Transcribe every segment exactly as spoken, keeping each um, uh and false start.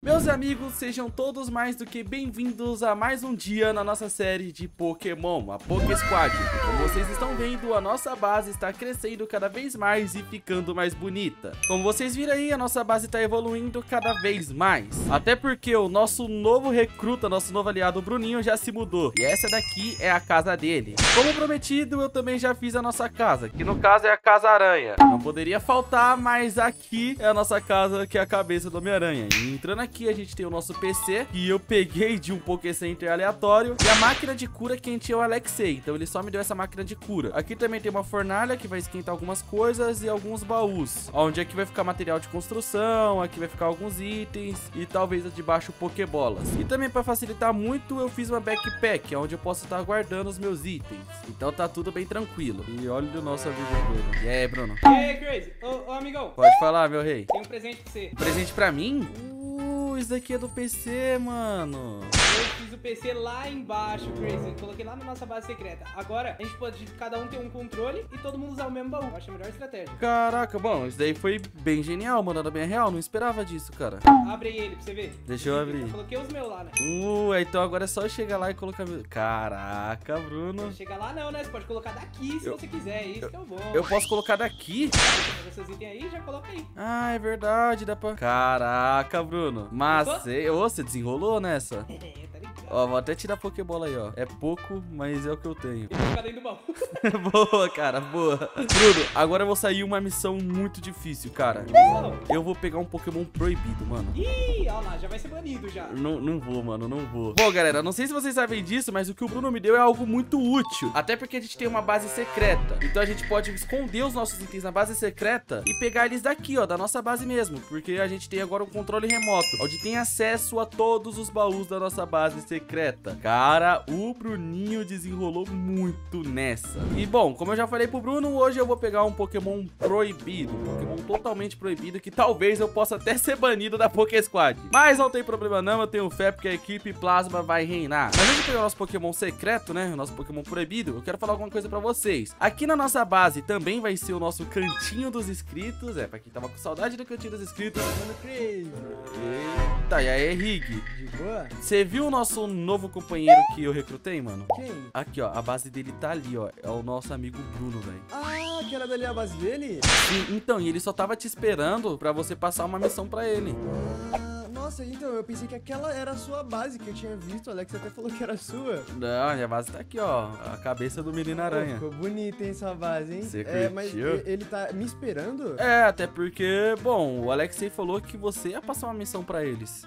Meus amigos, sejam todos mais do que bem-vindos a mais um dia na nossa série de Pokémon, a PokéSquad. Como vocês estão vendo, a nossa base está crescendo cada vez mais e ficando mais bonita. Como vocês viram aí, a nossa base está evoluindo cada vez mais. Até porque o nosso novo recruta, nosso novo aliado, o Bruninho, já se mudou. E essa daqui é a casa dele. Como prometido, eu também já fiz a nossa casa, que no caso é a Casa Aranha. Não poderia faltar, mas aqui é a nossa casa, que é a cabeça do Homem-Aranha. E entrando aqui... Aqui a gente tem o nosso P C, que eu peguei de um Poké Center aleatório. E a máquina de cura quem tinha é o Alexei, então ele só me deu essa máquina de cura. Aqui também tem uma fornalha que vai esquentar algumas coisas e alguns baús. Onde aqui vai ficar material de construção, aqui vai ficar alguns itens e talvez de baixo Pokébolas. E também para facilitar muito eu fiz uma backpack, onde eu posso estar guardando os meus itens. Então tá tudo bem tranquilo. E olha o nosso amigo Bruno. E aí, Bruno? E aí, Crazy? Ô, ô, amigão. Pode falar, meu rei. Tem um presente pra você. Um presente pra mim? Isso daqui é do P C, mano. Eu fiz o P C lá embaixo, Crazy. Coloquei lá na nossa base secreta. Agora, a gente pode cada um ter um controle e todo mundo usar o mesmo baú. Eu acho a melhor estratégia. Caraca, bom, isso daí foi bem genial, mano. Era bem real, não esperava disso, cara. Abre ele pra você ver. Deixa eu abrir. Eu coloquei os meus lá, né? Uh, então agora é só eu chegar lá e colocar meu... Caraca, Bruno. Chegar lá não, né? Você pode colocar daqui se eu... você quiser. Isso eu... que é o bom. Eu posso colocar daqui? Você pega itens aí, já coloca aí. Ah, é verdade, dá pra... Caraca, Bruno. Mas, você desenrolou nessa? Ó, vou até tirar a Pokébola aí, ó. É pouco, mas é o que eu tenho. Boa, cara, boa. Bruno, agora eu vou sair uma missão muito difícil, cara. Não. Eu vou pegar um Pokémon proibido, mano. Ih, olha lá, já vai ser banido já. Não, não vou, mano, não vou. Bom, galera, não sei se vocês sabem disso, mas o que o Bruno me deu é algo muito útil. Até porque a gente tem uma base secreta. Então a gente pode esconder os nossos itens na base secreta e pegar eles daqui, ó, da nossa base mesmo. Porque a gente tem agora um controle remoto, onde tem acesso a todos os baús da nossa base secreta. secreta. Cara, o Bruninho desenrolou muito nessa. E bom, como eu já falei pro Bruno, hoje eu vou pegar um Pokémon proibido, um Pokémon totalmente proibido, que talvez eu possa até ser banido da PokéSquad. Mas não tem problema não, eu tenho fé porque a equipe Plasma vai reinar. Mas antes de pegar o nosso Pokémon secreto, né, o nosso Pokémon proibido, eu quero falar alguma coisa pra vocês. Aqui na nossa base também vai ser o nosso Cantinho dos Inscritos, é, pra quem tava com saudade do Cantinho dos Inscritos. Eita, e aí, Rig? Você viu o nosso novo companheiro que eu recrutei, mano? Quem? Aqui, ó, a base dele tá ali, ó. É o nosso amigo Bruno, velho. Ah, que era dali a base dele? Sim, então, e ele só tava te esperando pra você passar uma missão pra ele. Nossa, então, eu pensei que aquela era a sua base que eu tinha visto, o Alex até falou que era sua. Não, minha base tá aqui, ó, a cabeça do Menino Aranha. Oh, ficou bonita, hein, sua base, hein? Você é, mas ele tá me esperando? É, até porque, bom, o Alexei falou que você ia passar uma missão pra eles.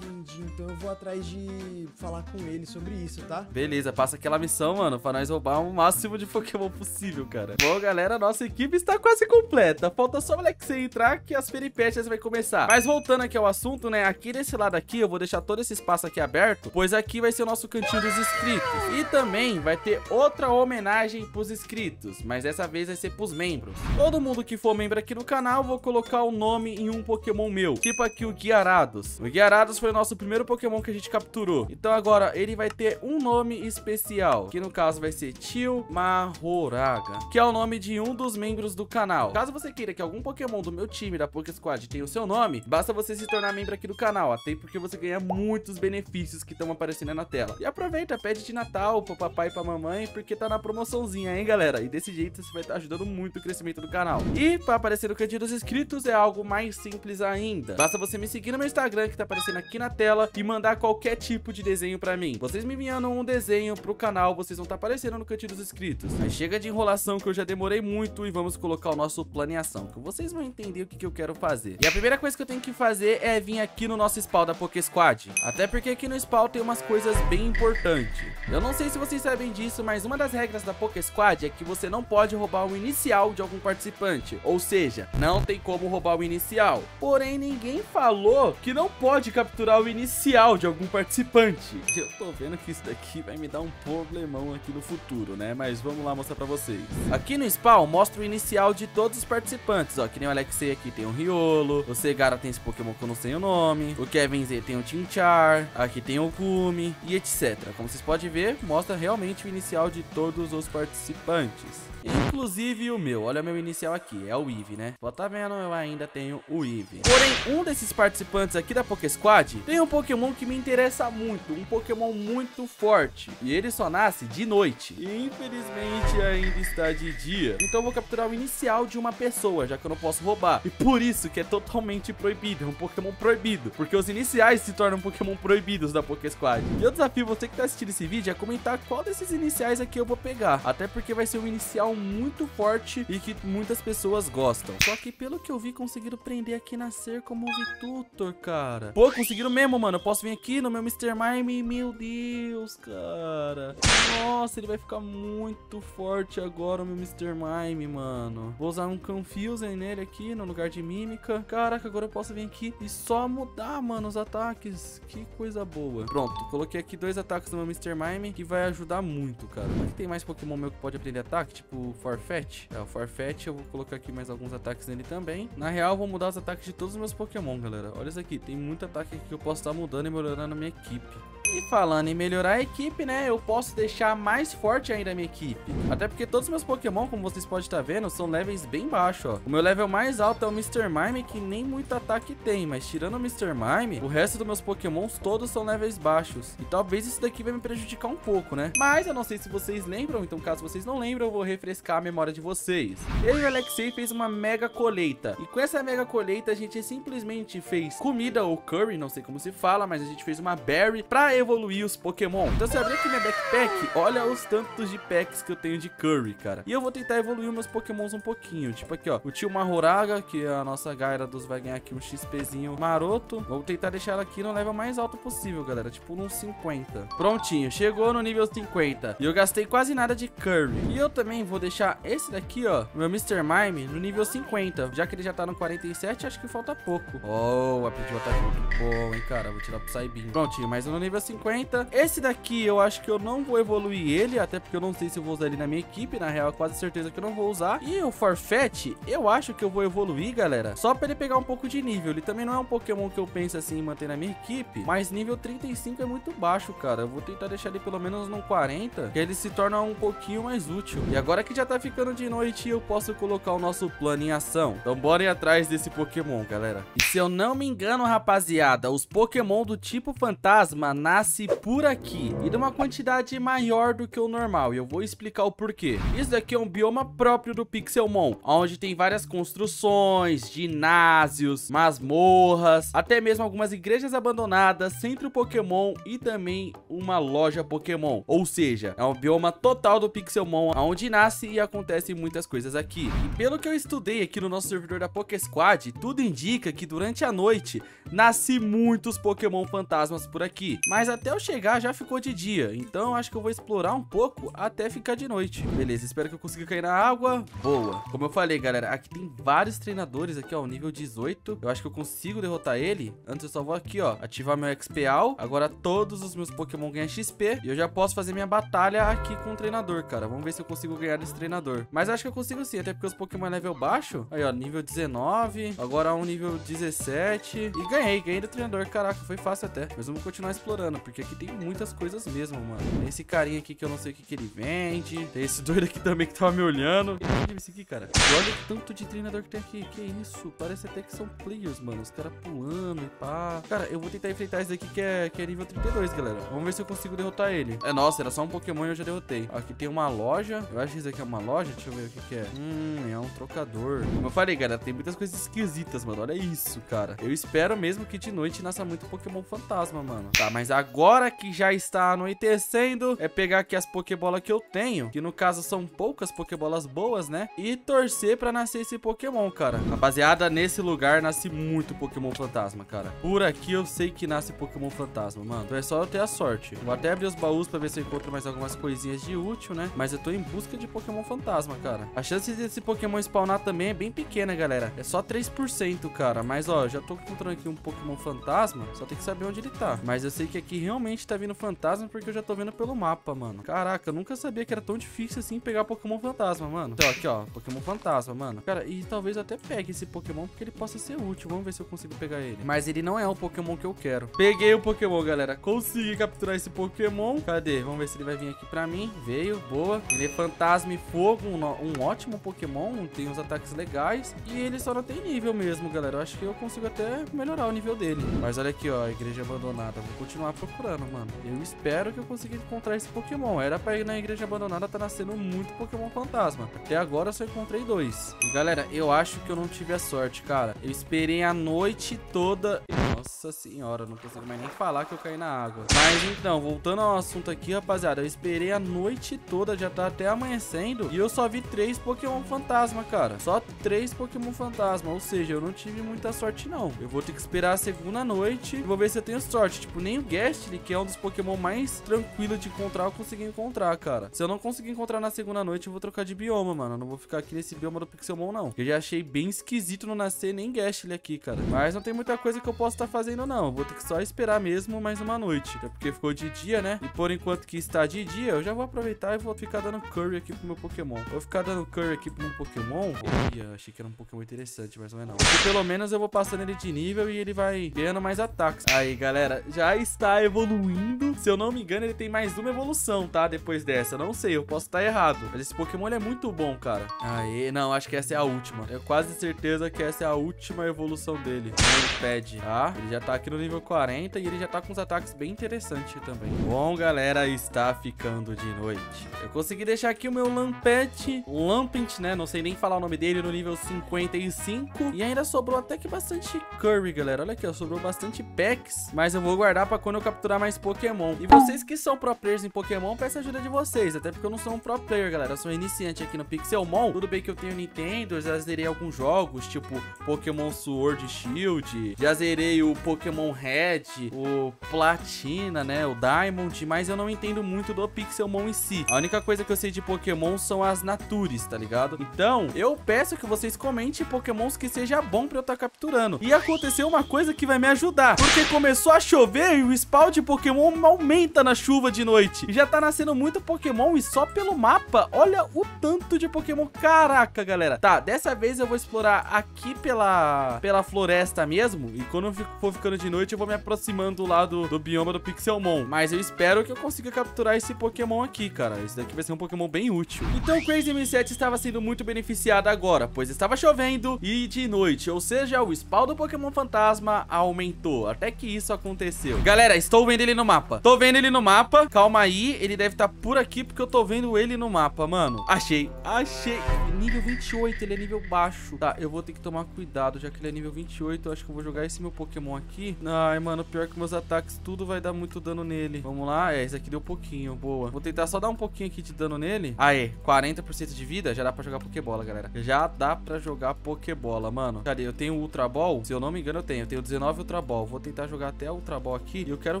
Entendi, então eu vou atrás de falar com ele sobre isso, tá? Beleza, passa aquela missão, mano, pra nós roubar o máximo de Pokémon possível, cara. Bom, galera, nossa equipe está quase completa. Falta só o Alexei entrar que as peripécias vai começar. Mas voltando aqui ao assunto, né, aqui desse lado aqui eu vou deixar todo esse espaço aqui aberto, pois aqui vai ser o nosso Cantinho dos Inscritos. E também vai ter outra homenagem pros inscritos, mas dessa vez vai ser pros membros. Todo mundo que for membro aqui no canal, vou colocar o nome em um Pokémon meu, tipo aqui o Gyarados. O Gyarados foi o nosso primeiro Pokémon que a gente capturou. Então agora ele vai ter um nome especial, que no caso vai ser Tio Mahoraga, que é o nome de um dos membros do canal. Caso você queira que algum Pokémon do meu time, da PokéSquad, tenha o seu nome, basta você se tornar membro aqui do canal, até porque você ganha muitos benefícios que estão aparecendo na tela. E aproveita, pede de Natal pro papai e pra mamãe, porque tá na promoçãozinha, hein, galera? E desse jeito você vai estar ajudando muito o crescimento do canal. E pra aparecer no Cantinho dos Inscritos é algo mais simples ainda. Basta você me seguir no meu Instagram, que tá aparecendo aqui aqui na tela, e mandar qualquer tipo de desenho pra mim. Vocês me enviando um desenho pro canal, vocês vão estar aparecendo no Cantinho dos Inscritos. Mas chega de enrolação que eu já demorei muito e vamos colocar o nosso planeação, que vocês vão entender o que, que eu quero fazer. E a primeira coisa que eu tenho que fazer é vir aqui no nosso spawn da PokéSquad, até porque aqui no spawn tem umas coisas bem importantes. Eu não sei se vocês sabem disso, mas uma das regras da PokéSquad é que você não pode roubar o inicial de algum participante, ou seja, não tem como roubar o inicial. Porém, ninguém falou que não pode capturar capturar o inicial de algum participante. Eu tô vendo que isso daqui vai me dar um problemão aqui no futuro, né? Mas vamos lá mostrar pra vocês. Aqui no spawn mostra o inicial de todos os participantes, ó. Que nem o Alexei aqui tem o Riolo, o Cegara tem esse Pokémon que eu não sei o nome, o Kevin Z tem o Chimchar, aqui tem o Gumi e etcétera. Como vocês podem ver, mostra realmente o inicial de todos os participantes. Inclusive o meu, olha o meu inicial aqui, é o Eevee, né? Pô, tá vendo? Eu ainda tenho o Eevee. Porém, um desses participantes aqui da PokéSquad tem um Pokémon que me interessa muito, um Pokémon muito forte. E ele só nasce de noite. E infelizmente ainda está de dia. Então eu vou capturar o inicial de uma pessoa, já que eu não posso roubar. E por isso que é totalmente proibido, é um Pokémon proibido. Porque os iniciais se tornam Pokémon proibidos da PokéSquad. E eu desafio você que tá assistindo esse vídeo a comentar qual desses iniciais aqui eu vou pegar. Até porque vai ser um inicial muito forte e que muitas pessoas gostam. Só que pelo que eu vi, conseguiram prender aqui na cerca o Move Tutor, cara. Pô, conseguiram mesmo, mano. Eu posso vir aqui no meu mister Mime. Meu Deus, cara. Nossa, ele vai ficar muito forte agora, o meu mister Mime, mano. Vou usar um Confusion nele aqui, no lugar de Mímica. Caraca, agora eu posso vir aqui e só mudar, mano, os ataques. Que coisa boa. Pronto, coloquei aqui dois ataques no meu mister Mime, que vai ajudar muito, cara. Aqui tem mais Pokémon meu que pode aprender ataque, tipo o Farfetch'd. É, o Farfetch'd eu vou colocar aqui mais alguns ataques nele também. Na real, eu vou mudar os ataques de todos os meus Pokémon, galera. Olha isso aqui, tem muito ataque aqui que eu posso estar mudando e melhorando a minha equipe. E falando em melhorar a equipe, né, eu posso deixar mais forte ainda a minha equipe. Até porque todos os meus Pokémon, como vocês podem estar vendo, são levels bem baixos, ó. O meu level mais alto é o mister Mime, que nem muito ataque tem, mas tirando o mister Mime, o resto dos meus Pokémons todos são levels baixos. E talvez isso daqui vai me prejudicar um pouco, né? Mas eu não sei se vocês lembram, então caso vocês não lembram, eu vou refrescar a memória de vocês. Eu e o Alexei fez uma mega colheita. E com essa mega colheita, a gente simplesmente fez comida ou curry, não sei como se fala, mas a gente fez uma berry pra evoluir os Pokémon. Então, se eu abrir aqui minha backpack, olha os tantos de packs que eu tenho de curry, cara. E eu vou tentar evoluir meus Pokémons um pouquinho. Tipo aqui, ó. O Tio Mahoraga, que é a nossa Gyarados, vai ganhar aqui um XPzinho maroto. Vou tentar deixar ela aqui no level mais alto possível, galera. Tipo num cinquenta. Prontinho. Chegou no nível cinquenta. E eu gastei quase nada de curry. E eu também vou deixar esse daqui, ó, meu mister Mime, no nível cinquenta. Já que ele já tá no quarenta e sete, acho que falta pouco. Oh, aprendi o ataque muito bom, hein, cara. Vou tirar pro Saibinho. Prontinho, mais um no nível cinquenta. Esse daqui eu acho que eu não vou evoluir ele, até porque eu não sei se eu vou usar ele na minha equipe, na real, quase certeza que eu não vou usar. E o Farfetch'd, eu acho que eu vou evoluir, galera, só pra ele pegar um pouco de nível. Ele também não é um Pokémon que eu penso assim em manter na minha equipe, mas nível trinta e cinco é muito baixo, cara. Eu vou tentar deixar ele pelo menos no quarenta, que ele se torna um pouquinho mais útil. E agora que já tá ficando de noite, eu posso colocar o nosso plano em ação. Então bora ir atrás desse Pokémon, galera. E se eu não me engano, rapaziada, os Pokémon do tipo fantasma nasce por aqui e de uma quantidade maior do que o normal, e eu vou explicar o porquê. Isso daqui é um bioma próprio do Pixelmon, onde tem várias construções, ginásios, masmorras, até mesmo algumas igrejas abandonadas, centro Pokémon e também uma loja Pokémon. Ou seja, é um bioma total do Pixelmon, onde nasce e acontecem muitas coisas aqui. E pelo que eu estudei aqui no nosso servidor da PokéSquad, tudo indica que durante a noite nasce muitos Pokémon fantasmas por aqui. Mas até eu chegar já ficou de dia, então acho que eu vou explorar um pouco até ficar de noite. Beleza, espero que eu consiga cair na água. Boa. Como eu falei, galera, aqui tem vários treinadores aqui, ó, nível dezoito. Eu acho que eu consigo derrotar ele. Antes eu só vou aqui, ó, ativar meu X P All. Agora todos os meus Pokémon ganham X P e eu já posso fazer minha batalha aqui com o treinador, cara. Vamos ver se eu consigo ganhar desse treinador. Mas acho que eu consigo sim, até porque os Pokémon level baixo. Aí, ó, nível dezenove. Agora um nível dezessete. E ganhei, ganhei do treinador. Caraca, foi fácil até. Mas vamos continuar explorando, porque aqui tem muitas coisas mesmo, mano. Tem esse carinha aqui que eu não sei o que que ele vende. Tem esse doido aqui também que tava me olhando. E esse aqui, cara. E olha o tanto de treinador que tem aqui. Que isso? Parece até que são players, mano. Os caras pulando e pá. Cara, eu vou tentar enfrentar esse daqui que é, que é nível trinta e dois, galera. Vamos ver se eu consigo derrotar ele. É, nossa, era só um Pokémon e eu já derrotei. Aqui tem uma loja. Eu acho que isso aqui é uma loja. Deixa eu ver o que que é. Hum, é um trocador. Como eu falei, galera, tem muitas coisas esquisitas, mano. Olha isso, cara. Eu espero mesmo que de noite nasça muito Pokémon fantasma, mano. Tá, mas a agora que já está anoitecendo, é pegar aqui as Pokébolas que eu tenho, que no caso são poucas Pokébolas boas, né? E torcer pra nascer esse Pokémon, cara. Rapaziada, nesse lugar nasce muito Pokémon Fantasma, cara. Por aqui eu sei que nasce Pokémon Fantasma, mano. É só eu ter a sorte. Vou até abrir os baús pra ver se eu encontro mais algumas coisinhas de útil, né? Mas eu tô em busca de Pokémon Fantasma, cara. A chance desse Pokémon spawnar também é bem pequena, galera. É só três por cento, cara. Mas, ó, eu já tô encontrando aqui um Pokémon Fantasma. Só tem que saber onde ele tá. Mas eu sei que aqui realmente tá vindo Fantasma porque eu já tô vendo pelo mapa, mano. Caraca, eu nunca sabia que era tão difícil assim pegar Pokémon Fantasma, mano. Então, aqui, ó, Pokémon Fantasma, mano. Cara, e talvez eu até pegue esse Pokémon porque ele possa ser útil. Vamos ver se eu consigo pegar ele. Mas ele não é o Pokémon que eu quero. Peguei o Pokémon, galera. Consegui capturar esse Pokémon. Cadê? Vamos ver se ele vai vir aqui pra mim. Veio, boa. Ele é Fantasma e Fogo, um, um ótimo Pokémon. Tem uns ataques legais. E ele só não tem nível mesmo, galera. Eu acho que eu consigo até melhorar o nível dele. Mas olha aqui, ó, a igreja abandonada. Vou continuar procurando, mano. Eu espero que eu consiga encontrar esse Pokémon. Era pra ir na igreja abandonada, tá nascendo muito Pokémon Fantasma. Até agora eu só encontrei dois. E, galera, eu acho que eu não tive a sorte, cara. Eu esperei a noite toda... Nossa senhora, não consigo mais nem falar que eu caí na água. Mas então, voltando ao assunto aqui, rapaziada, eu esperei a noite toda, já tá até amanhecendo, e eu só vi três Pokémon Fantasma, cara. Só três Pokémon Fantasma, ou seja, eu não tive muita sorte, não. Eu vou ter que esperar a segunda noite e vou ver se eu tenho sorte. Tipo, nem o Gastly, que é um dos Pokémon mais tranquilos de encontrar, eu consegui encontrar, cara. Se eu não conseguir encontrar na segunda noite, eu vou trocar de bioma, mano. Eu não vou ficar aqui nesse bioma do Pixelmon, não. Eu já achei bem esquisito não nascer nem Gastly aqui, cara. Mas não tem muita coisa que eu posso estar fazendo, não. Vou ter que só esperar mesmo mais uma noite. Até porque ficou de dia, né? E por enquanto que está de dia, eu já vou aproveitar e vou ficar dando curry aqui pro meu Pokémon. Vou ficar dando curry aqui pro meu Pokémon. Ia, achei que era um Pokémon interessante, mas não é não. E pelo menos eu vou passando ele de nível e ele vai ganhando mais ataques. Aí, galera, já está evoluindo. Se eu não me engano, ele tem mais uma evolução, tá? Depois dessa. Eu não sei, eu posso estar errado. Mas esse Pokémon, ele é muito bom, cara. Aí, não, acho que essa é a última. Eu quase certeza que essa é a última evolução dele. Ele pede, tá? Ele já tá aqui no nível quarenta e ele já tá com uns ataques bem interessantes também. Bom, galera, está ficando de noite. Eu consegui deixar aqui o meu Lampent, Lampent, né? Não sei nem falar o nome dele, no nível cinquenta e cinco. E ainda sobrou até que bastante curry, galera. Olha aqui, ó, sobrou bastante packs, mas eu vou guardar pra quando eu capturar mais Pokémon. E vocês que são pro players em Pokémon, peço a ajuda de vocês, até porque eu não sou um pro player, galera. Eu sou iniciante aqui no Pixelmon. Tudo bem que eu tenho Nintendo, eu já zerei alguns jogos, tipo Pokémon Sword e Shield, já zerei o Pokémon Red, o Platina, né, o Diamond, mas eu não entendo muito do Pixelmon em si. A única coisa que eu sei de Pokémon são as natures, tá ligado? Então, eu peço que vocês comentem Pokémons que seja bom pra eu estar capturando. E aconteceu uma coisa que vai me ajudar, porque começou a chover e o spawn de Pokémon aumenta na chuva de noite. E já tá nascendo muito Pokémon e só pelo mapa, olha o tanto de Pokémon. Caraca, galera. Tá, dessa vez eu vou explorar aqui pela, pela floresta mesmo. E quando eu fico, for ficando de noite, eu vou me aproximando lá do, do bioma do Pixelmon. Mas eu espero que eu consiga capturar esse Pokémon aqui, cara. Esse daqui vai ser um Pokémon bem útil. Então, Crazy um sete sete estava sendo muito beneficiado agora, pois estava chovendo e de noite. Ou seja, o spawn do Pokémon Fantasma aumentou. Até que isso aconteceu. Galera, estou vendo ele no mapa. Tô vendo ele no mapa. Calma aí. Ele deve estar por aqui, porque eu tô vendo ele no mapa, mano. Achei. Achei. Nível vinte e oito. Ele é nível baixo. Tá, eu vou ter que tomar cuidado, já que ele é nível vinte e oito. Eu acho que eu vou jogar esse meu Pokémon aqui. Ai, mano, pior que meus ataques, tudo vai dar muito dano nele. Vamos lá, é, esse aqui deu pouquinho, boa. Vou tentar só dar um pouquinho aqui de dano nele. Aê, quarenta por cento de vida, já dá pra jogar Pokébola, galera. Já dá pra jogar Pokébola, mano. Cadê? Eu tenho Ultra Ball, se eu não me engano eu tenho, eu tenho dezenove Ultra Ball, vou tentar jogar até a Ultra Ball aqui, e eu quero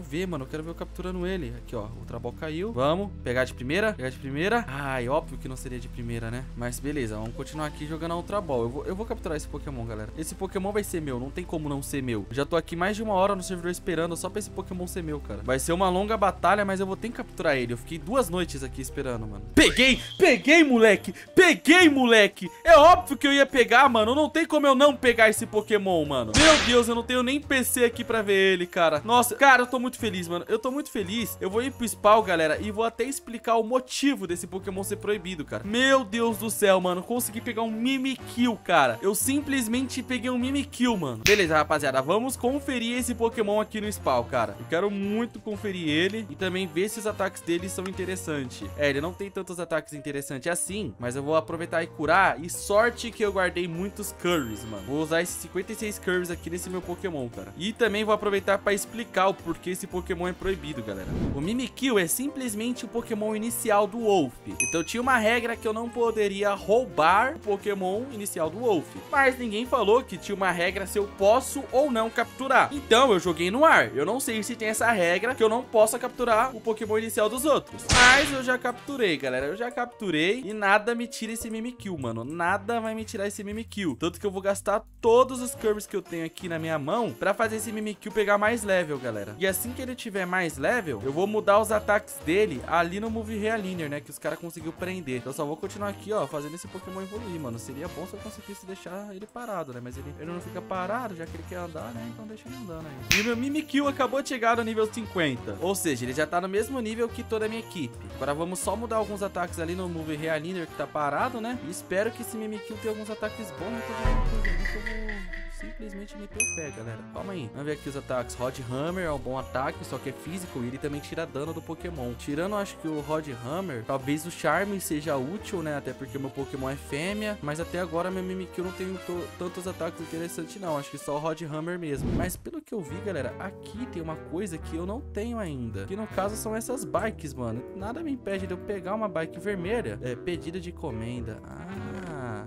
ver, mano, eu quero ver eu capturando ele. Aqui, ó, Ultra Ball caiu, vamos, pegar de primeira, pegar de primeira. Ai, óbvio que não seria de primeira, né? Mas beleza, vamos continuar aqui jogando a Ultra Ball. Eu vou, eu vou capturar esse Pokémon, galera. Esse Pokémon vai ser meu, não tem como não ser meu. Eu já tô aqui mais de uma hora no servidor esperando só pra esse Pokémon ser meu, cara. Vai ser uma longa batalha, mas eu vou ter que capturar ele. Eu fiquei duas noites aqui esperando, mano. Peguei! Peguei, moleque! Peguei, moleque! É óbvio que eu ia pegar, mano. Não tem como eu não pegar esse Pokémon, mano. Meu Deus, eu não tenho nem P C aqui pra ver ele, cara. Nossa, cara, eu tô muito feliz, mano. Eu tô muito feliz. Eu vou ir pro spawn, galera, e vou até explicar o motivo desse Pokémon ser proibido, cara. Meu Deus do céu, mano. Consegui pegar um Mimikyu, cara. Eu simplesmente peguei um Mimikyu, mano. Beleza, rapaziada. Vamos conferir esse Pokémon aqui no spawn, cara. Eu quero muito conferir ele e também ver se os ataques dele são interessantes. É, ele não tem tantos ataques interessantes assim, mas eu vou aproveitar e curar. E sorte que eu guardei muitos curries, mano. Vou usar esses cinquenta e seis curries aqui nesse meu Pokémon, cara. E também vou aproveitar pra explicar o porquê porque esse Pokémon é proibido, galera. O Mimikyu é simplesmente o Pokémon inicial do Wolf. Então tinha uma regra que eu não poderia roubar o Pokémon inicial do Wolf. Mas ninguém falou que tinha uma regra se eu posso ou não capturar. Então eu joguei no ar. Eu não sei se tem essa regra que eu não possa capturar o Pokémon inicial dos outros. Mas eu já capturei, galera. Eu já capturei e nada me tira esse Mimikyu, mano. Nada vai me tirar esse Mimikyu. Tanto que eu vou gastar todos os Kirby's que eu tenho aqui na minha mão pra fazer esse Mimikyu pegar mais level, galera. E assim que ele tiver mais level, eu vou mudar os ataques dele ali no Move Realineer, né? Que os caras conseguiu prender. Então eu só vou continuar aqui, ó, fazendo esse Pokémon evoluir, mano. Seria bom se eu conseguisse deixar ele parado, né? Mas ele, ele não fica parado, já que ele quer andar, né? Então deixa ele andando aí. E meu Mimikyu acabou de chegar no nível cinquenta. Ou seja, ele já tá no mesmo nível que toda a minha equipe. Agora vamos só mudar alguns ataques ali no Move Realineer que tá parado, né? E espero que esse Mimikyu tenha alguns ataques bons, né? Então, simplesmente meteu o pé, galera. Calma aí. Vamos ver aqui os ataques. Rod Hammer é um bom ataque, só que é físico e ele também tira dano do Pokémon. Tirando, acho que o Rod Hammer, talvez o Charme seja útil, né? Até porque o meu Pokémon é fêmea. Mas até agora, meu Mimikyu não tem tantos ataques interessantes, não. Acho que só o Rod Hammer mesmo. Mas pelo que eu vi, galera, aqui tem uma coisa que eu não tenho ainda. Que no caso são essas bikes, mano. Nada me impede de eu pegar uma bike vermelha. É, pedido de encomenda. Ah...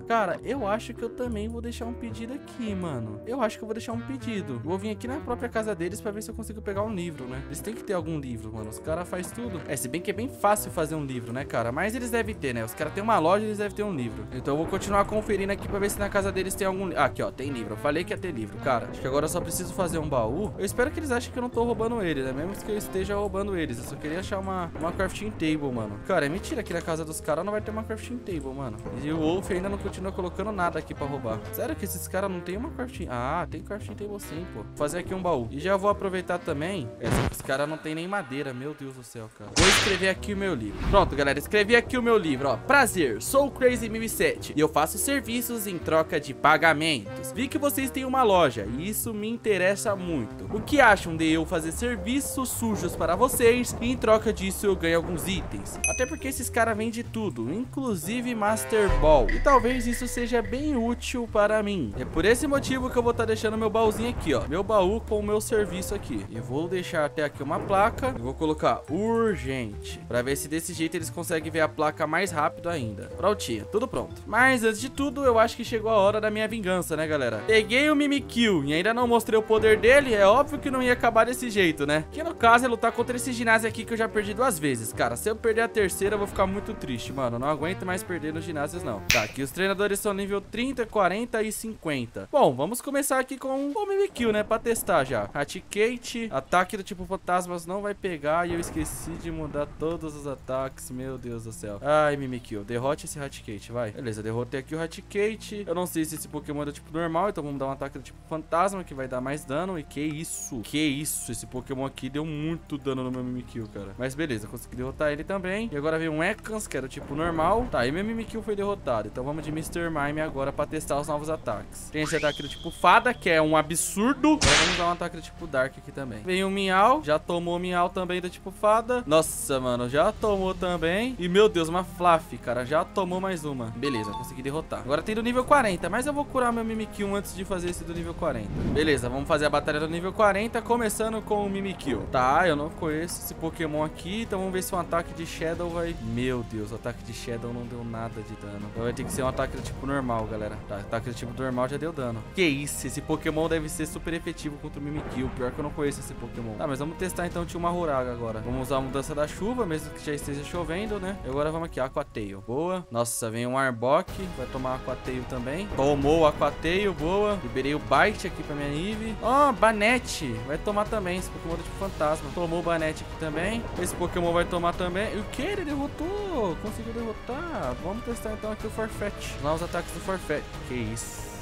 Cara, eu acho que eu também vou deixar um pedido aqui, mano. Eu acho que eu vou deixar um pedido. Eu vou vir aqui na própria casa deles pra ver se eu consigo pegar um livro, né? Eles têm que ter algum livro, mano. Os caras fazem tudo. É, se bem que é bem fácil fazer um livro, né, cara? Mas eles devem ter, né? Os caras têm uma loja, eles devem ter um livro. Então eu vou continuar conferindo aqui pra ver se na casa deles tem algum... Ah, aqui, ó. Tem livro. Eu falei que ia ter livro, cara. Acho que agora eu só preciso fazer um baú. Eu espero que eles achem que eu não tô roubando eles, né? Mesmo que eu esteja roubando eles. Eu só queria achar uma, uma crafting table, mano. Cara, é mentira que na casa dos caras não vai ter uma crafting table, mano. E o Wolf ainda não continua colocando nada aqui pra roubar. Sério que esses caras não tem uma crafting... Ah, tem crafting table sim, pô. Vou fazer aqui um baú. E já vou aproveitar também. Esses caras não tem nem madeira. Meu Deus do céu, cara. Vou escrever aqui o meu livro. Pronto, galera. Escrevi aqui o meu livro, ó. Prazer, sou o Crazy mil e sete e eu faço serviços em troca de pagamentos. Vi que vocês têm uma loja e isso me interessa muito. O que acham de eu fazer serviços sujos para vocês e em troca disso eu ganho alguns itens? Até porque esses caras vendem tudo, inclusive Master Ball. E talvez isso seja bem útil para mim. É por esse motivo que eu vou estar deixando meu baúzinho aqui, ó. Meu baú com o meu serviço aqui. E vou deixar até aqui uma placa. Eu vou colocar urgente, pra ver se desse jeito eles conseguem ver a placa mais rápido ainda. Prontinho, tudo pronto. Mas antes de tudo, eu acho que chegou a hora da minha vingança, né, galera? Peguei o Mimikyu e ainda não mostrei o poder dele. É óbvio que não ia acabar desse jeito, né? Que no caso é lutar contra esse ginásio aqui que eu já perdi duas vezes, cara. Se eu perder a terceira, eu vou ficar muito triste, mano. Eu não aguento mais perder nos ginásios, não. Tá, aqui os treinadores são nível trinta, quarenta e cinquenta. Bom, vamos começar aqui com o Mimikyu, né? Pra testar já. Raticate, ataque do tipo fantasmas não vai pegar. E eu esqueci de mudar todos os ataques. Meu Deus do céu. Ai, Mimikyu, derrote esse Raticate, vai. Beleza, derrotei aqui o Raticate. Eu não sei se esse Pokémon é do tipo normal, então vamos dar um ataque do tipo fantasma, que vai dar mais dano. E que isso, que isso. Esse Pokémon aqui deu muito dano no meu Mimikyu, cara. Mas beleza, consegui derrotar ele também. E agora vem um Ekans, que é do tipo normal. Tá, e meu Mimikyu foi derrotado. Então vamos de mister Mime agora pra testar os novos ataques. Tem esse ataque do tipo fada, que é um absurdo. Agora vamos dar um ataque do tipo dark aqui também. Vem o Miau. Já tomou o Miau também do tipo fada. Nossa, mano, já tomou também. E, meu Deus, uma Flaf, cara. Já tomou mais uma. Beleza, consegui derrotar. Agora tem do nível quarenta, mas eu vou curar meu Mimikyu antes de fazer esse do nível quarenta. Beleza, vamos fazer a batalha do nível quarenta, começando com o Mimikyu. Tá, eu não conheço esse Pokémon aqui, então vamos ver se um ataque de Shadow vai... Meu Deus, o ataque de Shadow não deu nada de dano. Então vai ter que ser um ataque do tipo normal, galera. Tá, ataque do tipo normal já deu dano. Que isso, esse Pokémon deve ser super efetivo contra o Mimikyu. Pior que eu não conheço esse Pokémon. Tá, mas vamos testar então o Tio Mahoraga agora. Vamos usar a mudança da chuva, mesmo que já esteja chovendo, né? E agora vamos aqui, Aquateio. Boa. Nossa, vem um Arbok. Vai tomar Aquateio também. Tomou o Aquateio, boa. Liberei o Bite aqui pra minha Eevee. Ó, oh, Banette. Vai tomar também. Esse Pokémon do tipo fantasma. Tomou o Banette aqui também. Esse Pokémon vai tomar também. E o que? Ele derrotou. Conseguiu derrotar. Vamos testar então aqui o Farfetch'd. Lá os ataques do Farfetch'd. Que isso.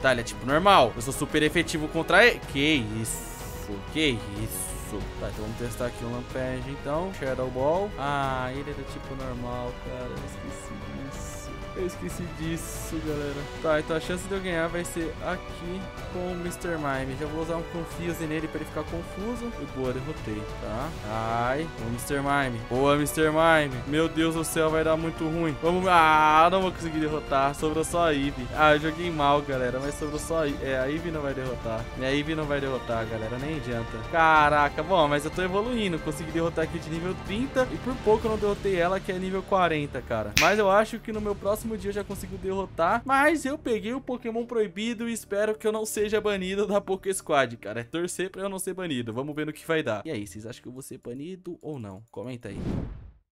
Tá, ele é tipo normal. Eu sou super efetivo contra ele. Que isso. Que isso. Tá, então vamos testar aqui o Lampent, então. Shadow Ball. Ah, ele é do tipo normal, cara. Eu esqueci isso. Eu esqueci disso, galera. Tá, então a chance de eu ganhar vai ser aqui com o mister Mime. Já vou usar um Confuse nele pra ele ficar confuso. E boa, derrotei, tá? Ai, o mister Mime. Boa, mister Mime. Meu Deus do céu, vai dar muito ruim. Vamos... Ah, não vou conseguir derrotar. Sobrou só a Eevee. Ah, eu joguei mal, galera. Mas sobrou só a Eevee. É, a Eevee não vai derrotar. A Eevee não vai derrotar, galera. Nem adianta. Caraca, bom, mas eu tô evoluindo. Consegui derrotar aqui de nível trinta. E por pouco eu não derrotei ela, que é nível quarenta, cara. Mas eu acho que no meu próximo No dia eu já consigo derrotar, mas eu peguei o Pokémon proibido e espero que eu não seja banido da PokéSquad, cara. É torcer pra eu não ser banido. Vamos ver no que vai dar. E aí, vocês acham que eu vou ser banido ou não? Comenta aí.